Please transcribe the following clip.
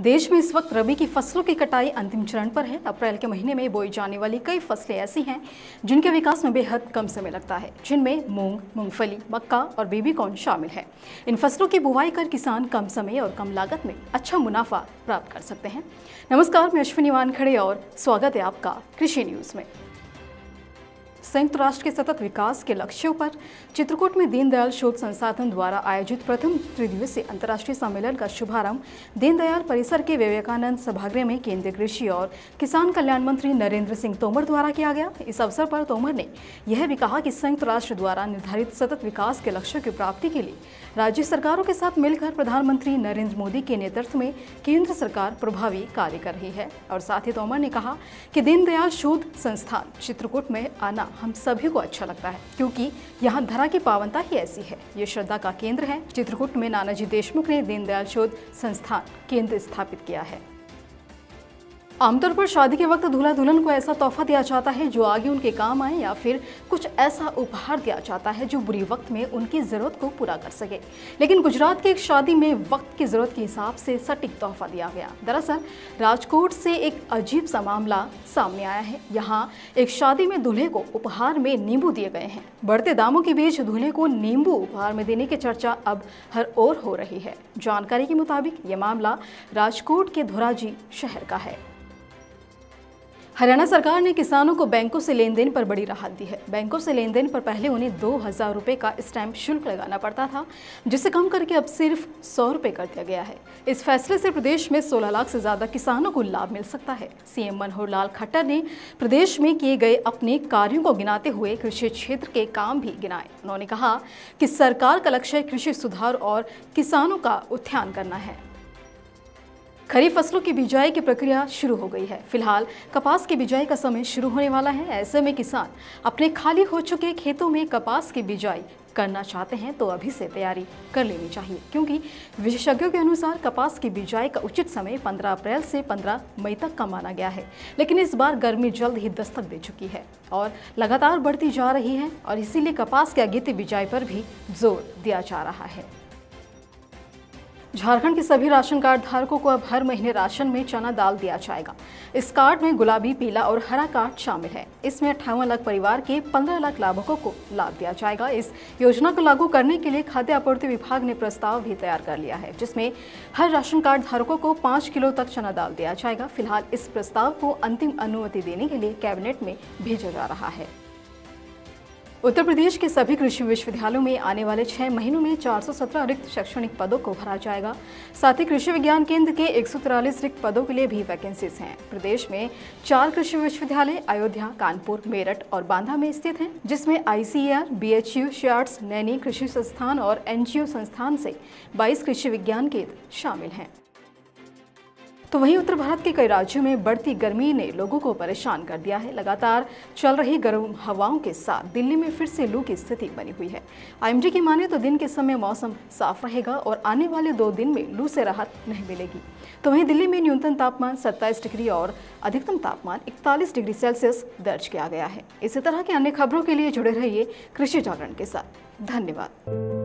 देश में इस वक्त रबी की फसलों की कटाई अंतिम चरण पर है। अप्रैल के महीने में बोई जाने वाली कई फसलें ऐसी हैं जिनके विकास में बेहद कम समय लगता है, जिनमें मूंग, मूंगफली, मक्का और बेबीकॉर्न शामिल है। इन फसलों की बुवाई कर किसान कम समय और कम लागत में अच्छा मुनाफा प्राप्त कर सकते हैं। नमस्कार, मैं अश्विनी वानखड़े और स्वागत है आपका कृषि न्यूज़ में। संयुक्त राष्ट्र के सतत विकास के लक्ष्यों पर चित्रकूट में दीनदयाल शोध संस्थान द्वारा आयोजित प्रथम त्रिदिवसीय अंतर्राष्ट्रीय सम्मेलन का शुभारंभ दीनदयाल परिसर के विवेकानंद सभागृह में केंद्रीय कृषि और किसान कल्याण मंत्री नरेंद्र सिंह तोमर द्वारा किया गया। इस अवसर पर तोमर ने यह भी कहा कि संयुक्त राष्ट्र द्वारा निर्धारित सतत विकास के लक्ष्यों की प्राप्ति के लिए राज्य सरकारों के साथ मिलकर प्रधानमंत्री नरेंद्र मोदी के नेतृत्व में केंद्र सरकार प्रभावी कार्य कर रही है। और साथ ही तोमर ने कहा कि दीनदयाल शोध संस्थान चित्रकूट में आना हम सभी को अच्छा लगता है, क्योंकि यहाँ धरा की पावनता ही ऐसी है, ये श्रद्धा का केंद्र है। चित्रकूट में नानाजी देशमुख ने दीनदयाल शोध संस्थान केंद्र स्थापित किया है। आमतौर पर शादी के वक्त दूल्हा दुल्हन को ऐसा तोहफा दिया जाता है जो आगे उनके काम आए, या फिर कुछ ऐसा उपहार दिया जाता है जो बुरे वक्त में उनकी ज़रूरत को पूरा कर सके। लेकिन गुजरात की एक शादी में वक्त की ज़रूरत के हिसाब से सटीक तोहफा दिया गया। दरअसल राजकोट से एक अजीब सा मामला सामने आया है। यहाँ एक शादी में दूल्हे को उपहार में नींबू दिए गए हैं। बढ़ते दामों के बीच दूल्हे को नींबू उपहार में देने की चर्चा अब हर ओर हो रही है। जानकारी के मुताबिक ये मामला राजकोट के धुराजी शहर का है। हरियाणा सरकार ने किसानों को बैंकों से लेनदेन पर बड़ी राहत दी है। बैंकों से लेनदेन पर पहले उन्हें 2000 रुपये का स्टैंप शुल्क लगाना पड़ता था, जिसे कम करके अब सिर्फ 100 रुपये कर दिया गया है। इस फैसले से प्रदेश में 16 लाख से ज़्यादा किसानों को लाभ मिल सकता है। सीएम मनोहर लाल खट्टर ने प्रदेश में किए गए अपने कार्यों को गिनाते हुए कृषि क्षेत्र के काम भी गिनाए। उन्होंने कहा कि सरकार का लक्ष्य कृषि सुधार और किसानों का उत्थान करना है। खरीफ फसलों की बिजाई की प्रक्रिया शुरू हो गई है। फिलहाल कपास की बिजाई का समय शुरू होने वाला है। ऐसे में किसान अपने खाली हो चुके खेतों में कपास की बिजाई करना चाहते हैं तो अभी से तैयारी कर लेनी चाहिए, क्योंकि विशेषज्ञों के अनुसार कपास की बिजाई का उचित समय 15 अप्रैल से 15 मई तक का माना गया है। लेकिन इस बार गर्मी जल्द ही दस्तक दे चुकी है और लगातार बढ़ती जा रही है, और इसीलिए कपास की अगेती बिजाई पर भी जोर दिया जा रहा है। झारखंड के सभी राशन कार्ड धारकों को अब हर महीने राशन में चना दाल दिया जाएगा। इस कार्ड में गुलाबी, पीला और हरा कार्ड शामिल है। इसमें 58 लाख परिवार के 15 लाख लाभुकों को लाभ दिया जाएगा। इस योजना को लागू करने के लिए खाद्य आपूर्ति विभाग ने प्रस्ताव भी तैयार कर लिया है, जिसमें हर राशन कार्ड धारकों को 5 किलो तक चना दाल दिया जाएगा। फिलहाल इस प्रस्ताव को अंतिम अनुमति देने के लिए कैबिनेट में भेजा जा रहा है। उत्तर प्रदेश के सभी कृषि विश्वविद्यालयों में आने वाले 6 महीनों में 417 रिक्त शैक्षणिक पदों को भरा जाएगा। साथ ही कृषि विज्ञान केंद्र के 143 रिक्त पदों के लिए भी वैकेंसीज हैं। प्रदेश में 4 कृषि विश्वविद्यालय अयोध्या, कानपुर, मेरठ और बांदा में स्थित हैं, जिसमें ICAR, BHU, शॉर्ट्स नैनी कृषि संस्थान और NGO संस्थान से 22 कृषि विज्ञान केंद्र शामिल हैं। तो वहीं उत्तर भारत के कई राज्यों में बढ़ती गर्मी ने लोगों को परेशान कर दिया है। लगातार चल रही गर्म हवाओं के साथ दिल्ली में फिर से लू की स्थिति बनी हुई है। IMD की माने तो दिन के समय मौसम साफ रहेगा और आने वाले 2 दिन में लू से राहत नहीं मिलेगी। तो वहीं दिल्ली में न्यूनतम तापमान 27 डिग्री और अधिकतम तापमान 41 डिग्री सेल्सियस दर्ज किया गया है। इसी तरह की अन्य खबरों के लिए जुड़े रहिए कृषि जागरण के साथ। धन्यवाद।